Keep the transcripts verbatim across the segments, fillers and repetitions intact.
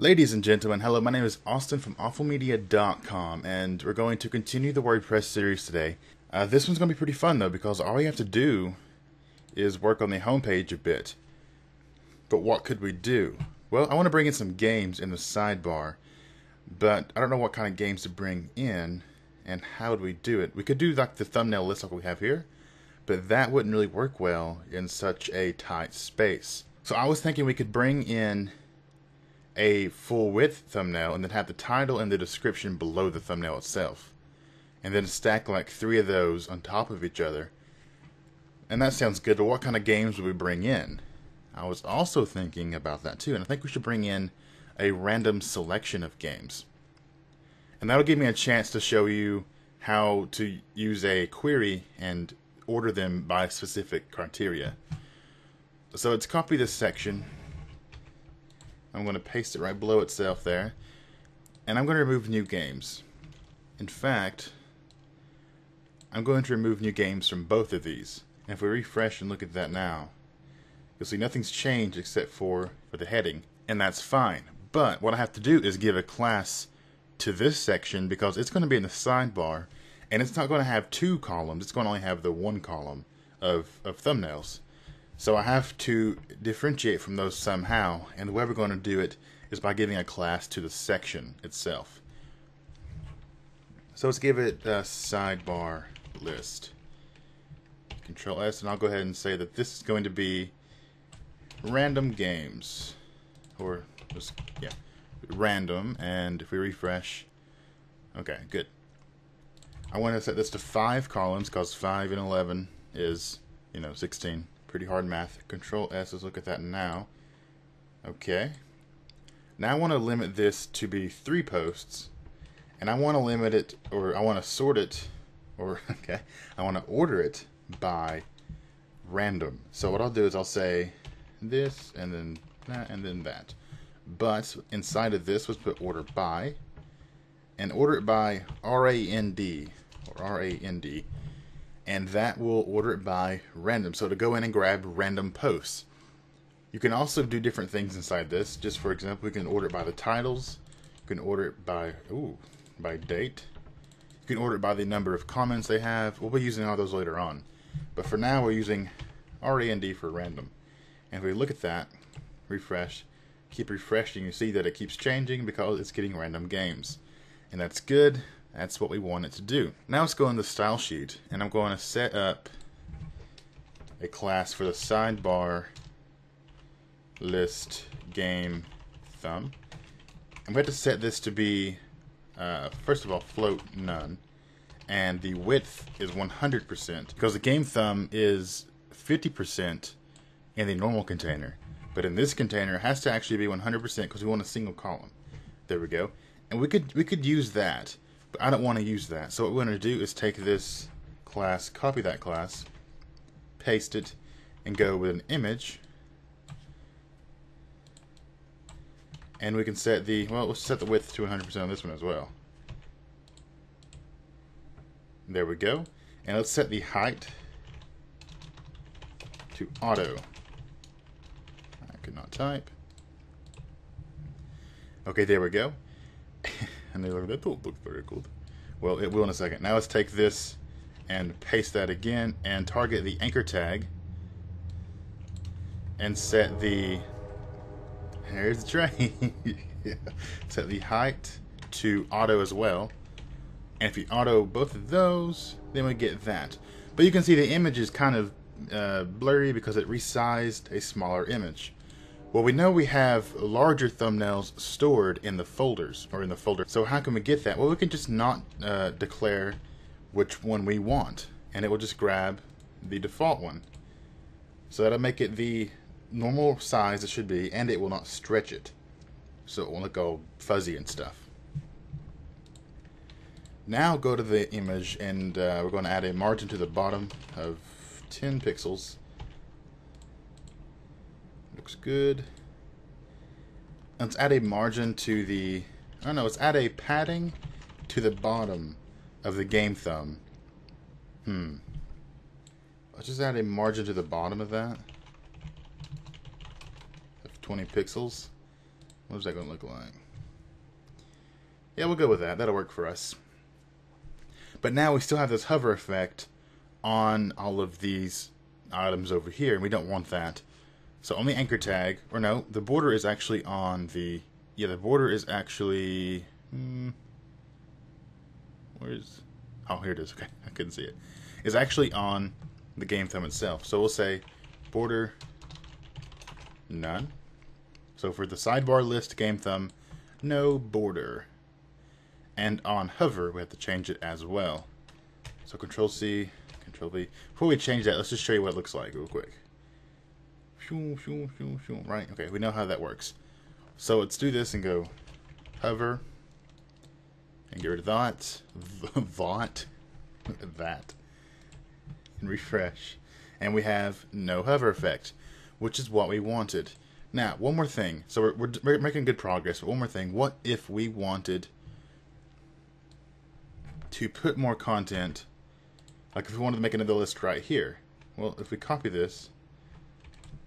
Ladies and gentlemen, hello, my name is Austin from Awful Media dot com, and we're going to continue the WordPress series today. Uh, this one's going to be pretty fun, though, because all you have to do is work on the homepage a bit. But what could we do? Well, I want to bring in some games in the sidebar, but I don't know what kind of games to bring in, and how would we do it? We could do like the thumbnail list like we have here, but that wouldn't really work well in such a tight space. So I was thinking we could bring in a full width thumbnail and then have the title and the description below the thumbnail itself, and then stack like three of those on top of each other. And that sounds good, but what kind of games would we bring in? I was also thinking about that too, and I think we should bring in a random selection of games, and that'll give me a chance to show you how to use a query and order them by specific criteria. So let's copy this section. I'm going to paste it right below itself there, and I'm going to remove new games. In fact, I'm going to remove new games from both of these. And if we refresh and look at that now, you'll see nothing's changed except for, for the heading, and that's fine. But what I have to do is give a class to this section, because it's going to be in the sidebar, and it's not going to have two columns, it's going to only have the one column of, of thumbnails. So I have to differentiate from those somehow, and the way we're going to do it is by giving a class to the section itself. So let's give it a sidebar list. Control S, and I'll go ahead and say that this is going to be random games, or just, yeah, random, and if we refresh, okay, good. I want to set this to five columns, because five and eleven is, you know, sixteen. Pretty hard math. Control S, let's look at that now. Okay. Now I want to limit this to be three posts, and I want to limit it, or I want to sort it, or, okay, I want to order it by random. So what I'll do is I'll say this, and then that, and then that. But inside of this, let's put order by, and order it by R A N D, or R A N D. And that will order it by random. So to go in and grab random posts. You can also do different things inside this. Just for example, we can order it by the titles. You can order it by, ooh, by date. You can order it by the number of comments they have. We'll be using all those later on. But for now, we're using R A N D for random. And if we look at that, refresh, keep refreshing, you see that it keeps changing because it's getting random games. And that's good. That's what we want it to do. Now let's go in the style sheet, and I'm going to set up a class for the sidebar list game thumb. I'm going to set this to be, uh, first of all, float none, and the width is one hundred percent, because the game thumb is fifty percent in the normal container, but in this container it has to actually be one hundred percent because we want a single column. There we go. And we could we could use that. But I don't want to use that. So what we're going to do is take this class, copy that class, paste it, and go with an image. And we can set the, well, let's set the width to one hundred percent on this one as well. There we go. And let's set the height to auto. I could not type. Okay, there we go. And they look, that don't look very cool. Well, it will in a second. Now let's take this and paste that again and target the anchor tag and set the, here's the train, yeah. Set the height to auto as well. And if you auto both of those, then we get that. But you can see the image is kind of uh, blurry because it resized a smaller image. Well, we know we have larger thumbnails stored in the folders, or in the folder. So how can we get that? Well, we can just not uh, declare which one we want, and it will just grab the default one. So that'll make it the normal size it should be, and it will not stretch it. So it won't look all fuzzy and stuff. Now go to the image, and uh, we're going to add a margin to the bottom of ten pixels. Looks good. Let's add a margin to the, I don't know, let's add a padding to the bottom of the game thumb. Hmm. Let's just add a margin to the bottom of that. Of twenty pixels. What was that going to look like? Yeah, we'll go with that. That'll work for us. But now we still have this hover effect on all of these items over here, and we don't want that. So on the anchor tag, or no, the border is actually on the... Yeah, the border is actually... Hmm, where is... Oh, here it is. Okay, I couldn't see it. It's actually on the game thumb itself. So we'll say border none. So for the sidebar list game thumb, no border. And on hover, we have to change it as well. So Control C, Control V. Before we change that, let's just show you what it looks like real quick. Right, okay, we know how that works. So let's do this and go hover and get rid of that, that, that, and refresh. And we have no hover effect, which is what we wanted. Now, one more thing. So we're, we're, we're making good progress, but one more thing. What if we wanted to put more content, like if we wanted to make another list right here? Well, if we copy this,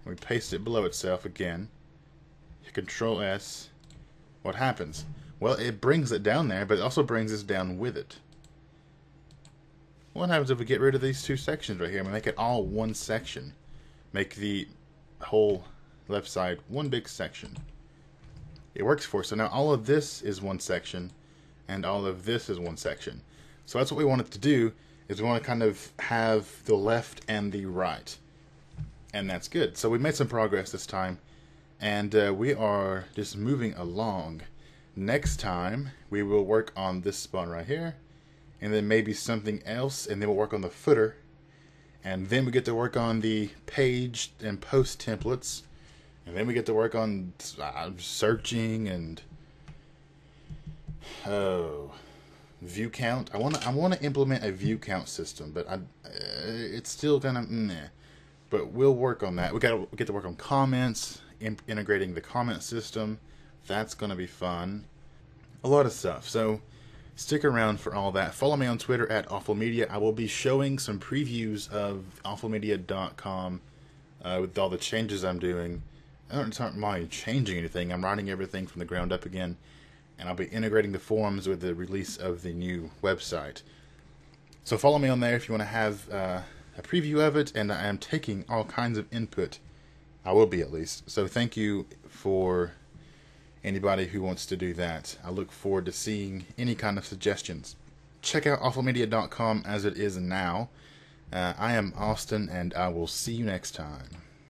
we paste it below itself again, Control S, what happens? Well, it brings it down there, but it also brings us down with it. What happens if we get rid of these two sections right here and we make it all one section? Make the whole left side one big section. It works for us. So now all of this is one section, and all of this is one section. So that's what we wanted to do, is we want to kind of have the left and the right. And that's good. So we made some progress this time, and uh, we are just moving along. Next time, we will work on this spawn right here, and then maybe something else, and then we'll work on the footer, and then we get to work on the page and post templates, and then we get to work on uh, searching and oh, view count. I wanna I wanna implement a view count system, but I uh, it's still kind of meh. But we'll work on that. We gotta get to work on comments, integrating the comment system. That's gonna be fun. A lot of stuff. So stick around for all that. Follow me on Twitter at AwfulMedia. I will be showing some previews of Awful Media dot com uh, with all the changes I'm doing. I don't, it's not really changing anything. I'm writing everything from the ground up again, and I'll be integrating the forums with the release of the new website. So follow me on there if you want to have uh, a preview of it, and I am taking all kinds of input. I will be, at least. So thank you for anybody who wants to do that. I look forward to seeing any kind of suggestions. Check out Awful Media dot com as it is now. Uh, I am Austin, and I will see you next time.